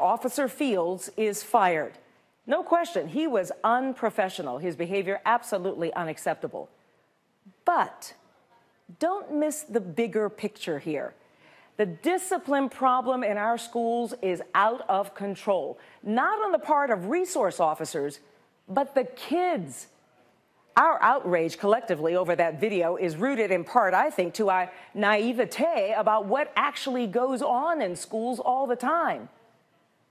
Officer Fields is fired. No question, he was unprofessional. His behavior absolutely unacceptable. But don't miss the bigger picture here. The discipline problem in our schools is out of control, not on the part of resource officers, but the kids. Our outrage collectively over that video is rooted in part, I think, to our naivete about what actually goes on in schools all the time.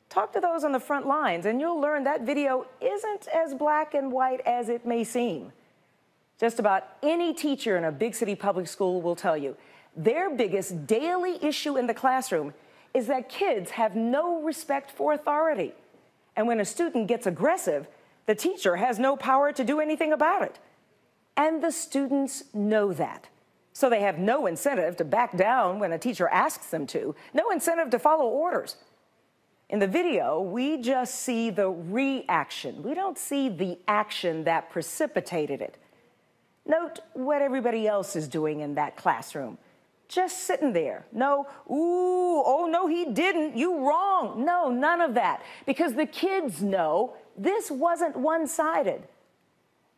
Talk to those on the front lines, and you'll learn that video isn't as black and white as it may seem. Just about any teacher in a big city public school will tell you, their biggest daily issue in the classroom is that kids have no respect for authority. And when a student gets aggressive, the teacher has no power to do anything about it. And the students know that. So they have no incentive to back down when a teacher asks them to, no incentive to follow orders. In the video, we just see the reaction. We don't see the action that precipitated it. Note what everybody else is doing in that classroom. Just sitting there. No, ooh, oh, no, he didn't. You wrong. No, none of that. Because the kids know this wasn't one-sided.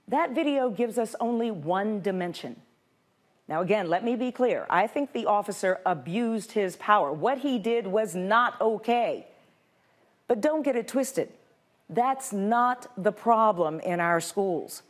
That video gives us only one dimension. Now, again, let me be clear. I think the officer abused his power. What he did was not okay. But don't get it twisted. That's not the problem in our schools.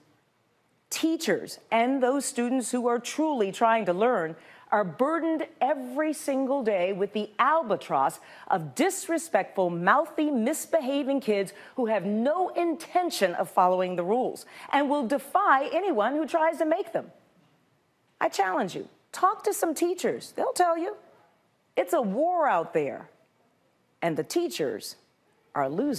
Teachers and those students who are truly trying to learn are burdened every single day with the albatross of disrespectful, mouthy, misbehaving kids who have no intention of following the rules and will defy anyone who tries to make them. I challenge you, talk to some teachers. They'll tell you. It's a war out there, and the teachers are losing.